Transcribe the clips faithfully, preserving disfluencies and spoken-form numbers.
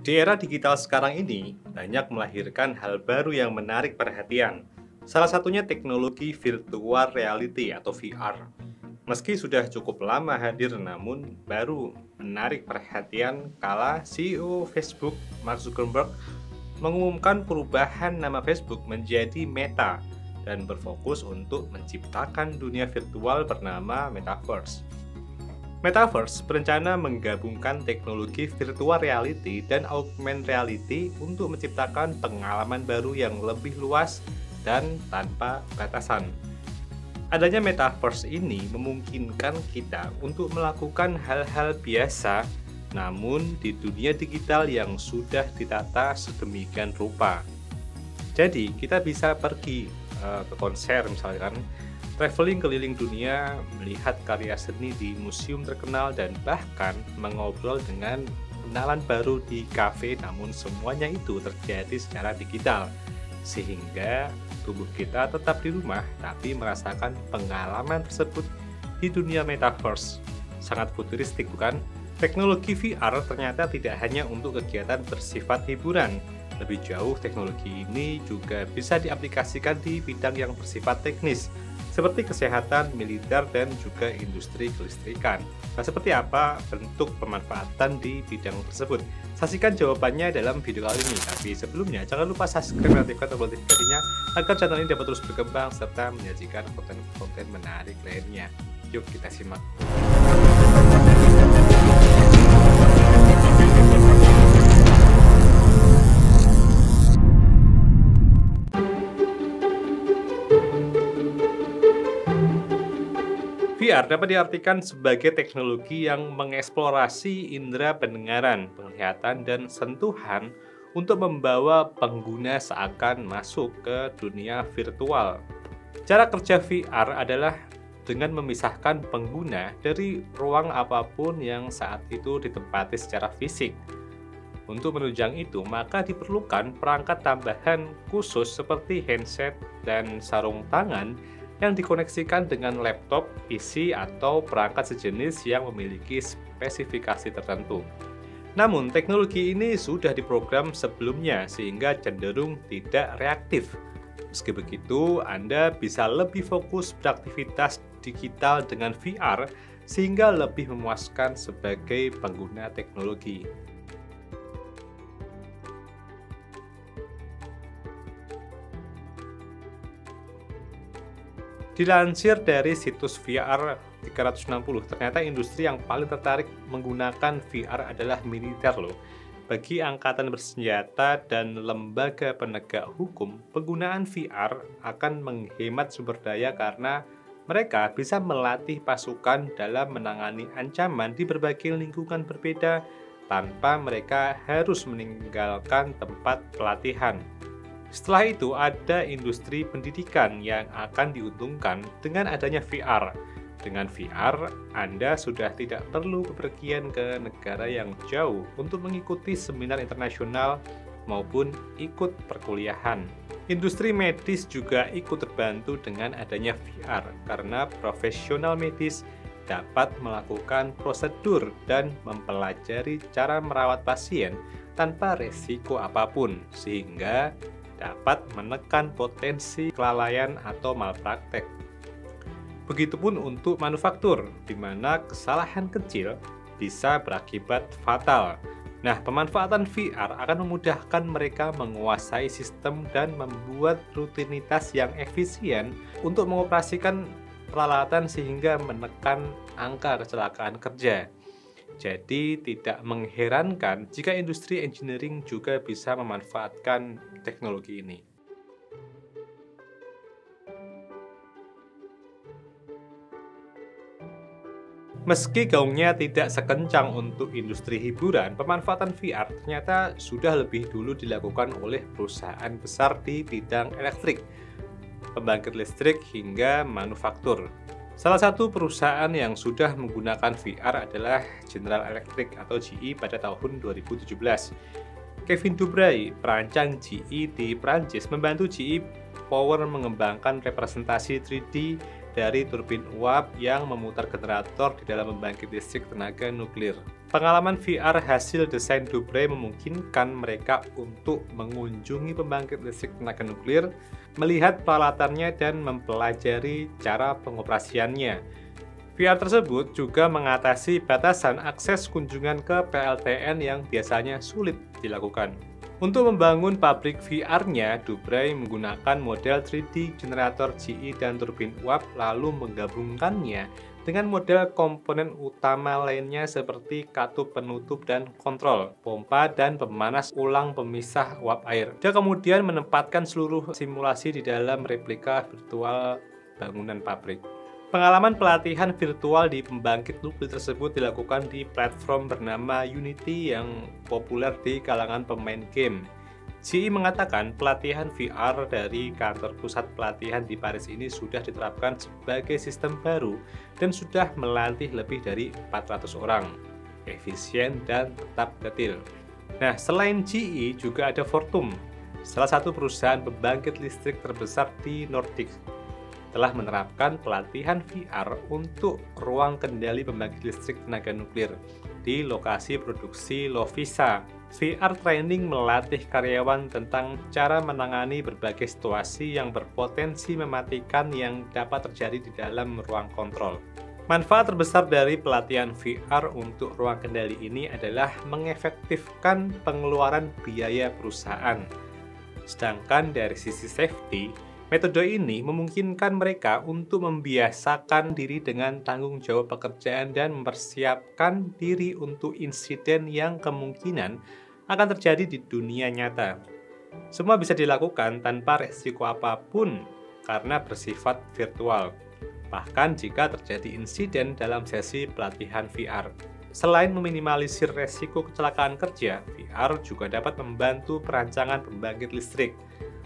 Di era digital sekarang ini, banyak melahirkan hal baru yang menarik perhatian. Salah satunya teknologi virtual reality atau V R. Meski sudah cukup lama hadir, namun baru menarik perhatian kala C E O Facebook, Mark Zuckerberg, mengumumkan perubahan nama Facebook menjadi Meta dan berfokus untuk menciptakan dunia virtual bernama Metaverse. Metaverse berencana menggabungkan teknologi virtual reality dan augmented reality untuk menciptakan pengalaman baru yang lebih luas dan tanpa batasan. Adanya Metaverse ini memungkinkan kita untuk melakukan hal-hal biasa, namun di dunia digital yang sudah ditata sedemikian rupa. Jadi kita bisa pergi uh, ke konser misalkan, traveling keliling dunia, melihat karya seni di museum terkenal, dan bahkan mengobrol dengan kenalan baru di kafe, namun semuanya itu terjadi secara digital. Sehingga tubuh kita tetap di rumah tapi merasakan pengalaman tersebut di dunia metaverse. Sangat futuristik, bukan? Teknologi V R ternyata tidak hanya untuk kegiatan bersifat hiburan. Lebih jauh, teknologi ini juga bisa diaplikasikan di bidang yang bersifat teknis seperti kesehatan, militer, dan juga industri kelistrikan. Nah, seperti apa bentuk pemanfaatan di bidang tersebut? Saksikan jawabannya dalam video kali ini. Tapi sebelumnya, jangan lupa subscribe dan aktifkan tombol notifikasinya agar channel ini dapat terus berkembang serta menyajikan konten-konten menarik lainnya. Yuk kita simak. V R dapat diartikan sebagai teknologi yang mengeksplorasi indera pendengaran, penglihatan, dan sentuhan untuk membawa pengguna seakan masuk ke dunia virtual. Cara kerja V R adalah dengan memisahkan pengguna dari ruang apapun yang saat itu ditempati secara fisik. Untuk menunjang itu, maka diperlukan perangkat tambahan khusus seperti handset dan sarung tangan yang dikoneksikan dengan laptop, P C, atau perangkat sejenis yang memiliki spesifikasi tertentu. Namun, teknologi ini sudah diprogram sebelumnya sehingga cenderung tidak reaktif. Meski begitu, Anda bisa lebih fokus beraktivitas digital dengan V R sehingga lebih memuaskan sebagai pengguna teknologi. Dilansir dari situs V R tiga enam nol, ternyata industri yang paling tertarik menggunakan V R adalah militer loh. Bagi angkatan bersenjata dan lembaga penegak hukum, penggunaan V R akan menghemat sumber daya karena mereka bisa melatih pasukan dalam menangani ancaman di berbagai lingkungan berbeda tanpa mereka harus meninggalkan tempat pelatihan. Setelah itu, ada industri pendidikan yang akan diuntungkan dengan adanya V R. Dengan V R, Anda sudah tidak perlu bepergian ke negara yang jauh untuk mengikuti seminar internasional maupun ikut perkuliahan. Industri medis juga ikut terbantu dengan adanya V R karena profesional medis dapat melakukan prosedur dan mempelajari cara merawat pasien tanpa resiko apapun, sehingga dapat menekan potensi kelalaian atau malpraktek. Begitupun untuk manufaktur, di mana kesalahan kecil bisa berakibat fatal. Nah, pemanfaatan V R akan memudahkan mereka menguasai sistem dan membuat rutinitas yang efisien untuk mengoperasikan peralatan sehingga menekan angka kecelakaan kerja. Jadi, tidak mengherankan jika industri engineering juga bisa memanfaatkan teknologi ini. Meski gaungnya tidak sekencang untuk industri hiburan, pemanfaatan V R ternyata sudah lebih dulu dilakukan oleh perusahaan besar di bidang elektrik, pembangkit listrik, hingga manufaktur. Salah satu perusahaan yang sudah menggunakan V R adalah General Electric atau G E pada tahun dua ribu tujuh belas. Kevin Dubray, perancang G E di Prancis, membantu G E Power mengembangkan representasi tiga D dari turbin uap yang memutar generator di dalam pembangkit listrik tenaga nuklir. Pengalaman V R hasil desain Dubray memungkinkan mereka untuk mengunjungi pembangkit listrik tenaga nuklir, melihat peralatannya, dan mempelajari cara pengoperasiannya. V R tersebut juga mengatasi batasan akses kunjungan ke P L T N yang biasanya sulit dilakukan. Untuk membangun pabrik V R-nya, Dubray menggunakan model tiga D generator G E dan turbin uap, lalu menggabungkannya dengan model komponen utama lainnya seperti katup penutup dan kontrol, pompa, dan pemanas ulang pemisah uap air. Dia kemudian menempatkan seluruh simulasi di dalam replika virtual bangunan pabrik. Pengalaman pelatihan virtual di pembangkit nuklir tersebut dilakukan di platform bernama Unity yang populer di kalangan pemain game. G E mengatakan pelatihan V R dari kantor pusat pelatihan di Paris ini sudah diterapkan sebagai sistem baru dan sudah melatih lebih dari empat ratus orang, efisien dan tetap detail. Nah, selain G E juga ada Fortum, salah satu perusahaan pembangkit listrik terbesar di Nordik, telah menerapkan pelatihan V R untuk ruang kendali pembangkit listrik tenaga nuklir di lokasi produksi Lovisa. V R training melatih karyawan tentang cara menangani berbagai situasi yang berpotensi mematikan yang dapat terjadi di dalam ruang kontrol. Manfaat terbesar dari pelatihan V R untuk ruang kendali ini adalah mengefektifkan pengeluaran biaya perusahaan. Sedangkan dari sisi safety, metode ini memungkinkan mereka untuk membiasakan diri dengan tanggung jawab pekerjaan dan mempersiapkan diri untuk insiden yang kemungkinan akan terjadi di dunia nyata. Semua bisa dilakukan tanpa resiko apapun karena bersifat virtual, bahkan jika terjadi insiden dalam sesi pelatihan V R. Selain meminimalisir resiko kecelakaan kerja, V R juga dapat membantu perancangan pembangkit listrik,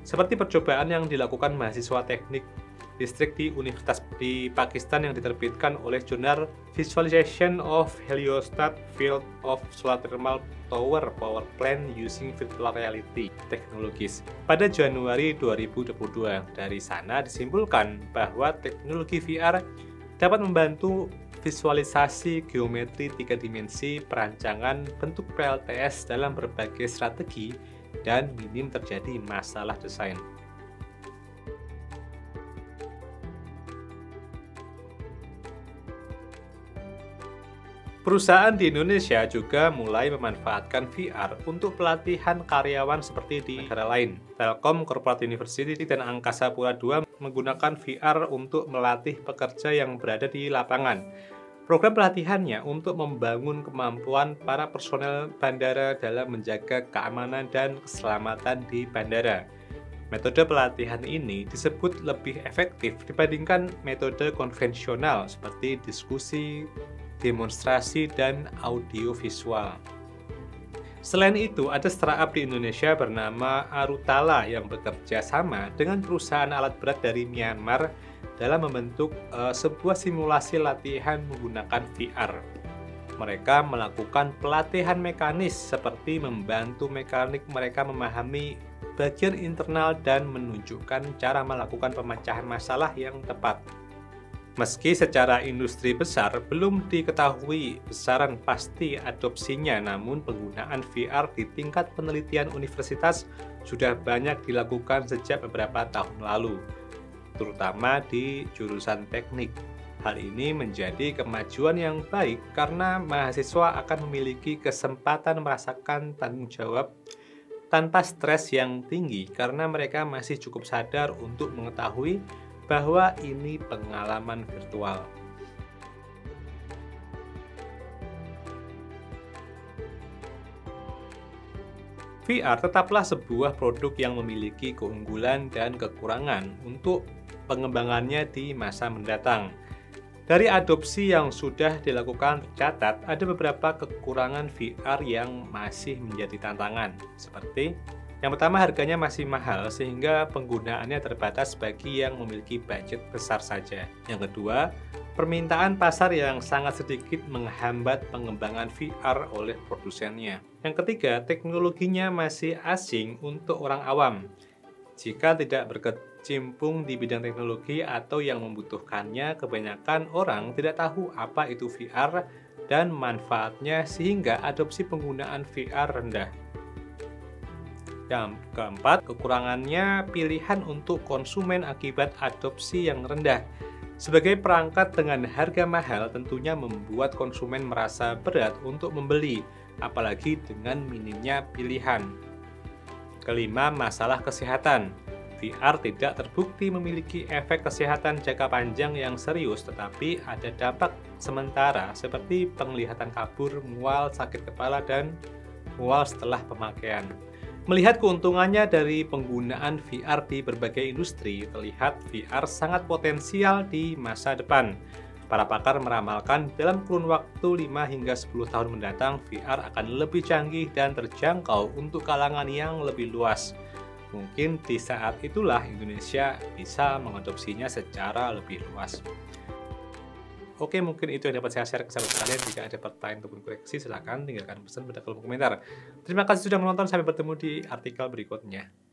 seperti percobaan yang dilakukan mahasiswa teknik listrik di Universitas di Pakistan yang diterbitkan oleh jurnal Visualization of Heliostat Field of Solar Thermal Tower Power Plant Using Virtual Reality Technologies pada Januari dua ribu dua puluh dua. Dari sana disimpulkan bahwa teknologi V R dapat membantu visualisasi geometri tiga dimensi, perancangan bentuk P L T S dalam berbagai strategi, dan minim terjadi masalah desain. Perusahaan di Indonesia juga mulai memanfaatkan V R untuk pelatihan karyawan seperti di negara lain. Telkom, Corporate University, dan Angkasa Pura dua menggunakan V R untuk melatih pekerja yang berada di lapangan. Program pelatihannya untuk membangun kemampuan para personel bandara dalam menjaga keamanan dan keselamatan di bandara. Metode pelatihan ini disebut lebih efektif dibandingkan metode konvensional seperti diskusi, demonstrasi, dan audiovisual. Selain itu, ada startup di Indonesia bernama Arutala yang bekerja sama dengan perusahaan alat berat dari Myanmar dalam membentuk uh, sebuah simulasi latihan menggunakan V R. Mereka melakukan pelatihan mekanis seperti membantu mekanik mereka memahami bagian internal dan menunjukkan cara melakukan pemecahan masalah yang tepat. Meski secara industri besar belum diketahui besaran pasti adopsinya, namun penggunaan V R di tingkat penelitian universitas sudah banyak dilakukan sejak beberapa tahun lalu, terutama di jurusan teknik. Hal ini menjadi kemajuan yang baik karena mahasiswa akan memiliki kesempatan merasakan tanggung jawab tanpa stres yang tinggi karena mereka masih cukup sadar untuk mengetahui bahwa ini pengalaman virtual. V R tetaplah sebuah produk yang memiliki keunggulan dan kekurangan untuk pengembangannya di masa mendatang. Dari adopsi yang sudah dilakukan tercatat, ada beberapa kekurangan V R yang masih menjadi tantangan, seperti yang pertama, harganya masih mahal sehingga penggunaannya terbatas bagi yang memiliki budget besar saja. Yang kedua, permintaan pasar yang sangat sedikit menghambat pengembangan V R oleh produsennya. Yang ketiga, teknologinya masih asing untuk orang awam. Jika tidak cimpung di bidang teknologi atau yang membutuhkannya, kebanyakan orang tidak tahu apa itu V R dan manfaatnya sehingga adopsi penggunaan V R rendah. Dan keempat, kekurangannya pilihan untuk konsumen akibat adopsi yang rendah. Sebagai perangkat dengan harga mahal tentunya membuat konsumen merasa berat untuk membeli, apalagi dengan minimnya pilihan. Kelima, masalah kesehatan. V R tidak terbukti memiliki efek kesehatan jangka panjang yang serius, tetapi ada dampak sementara seperti penglihatan kabur, mual, sakit kepala, dan mual setelah pemakaian. Melihat keuntungannya dari penggunaan V R di berbagai industri, terlihat V R sangat potensial di masa depan. Para pakar meramalkan dalam kurun waktu lima hingga sepuluh tahun mendatang, V R akan lebih canggih dan terjangkau untuk kalangan yang lebih luas. Mungkin di saat itulah Indonesia bisa mengadopsinya secara lebih luas. Oke, mungkin itu yang dapat saya share ke sahabat kalian. Jika ada pertanyaan ataupun koreksi, silahkan tinggalkan pesan pada kolom komentar. Terima kasih sudah menonton, sampai bertemu di artikel berikutnya.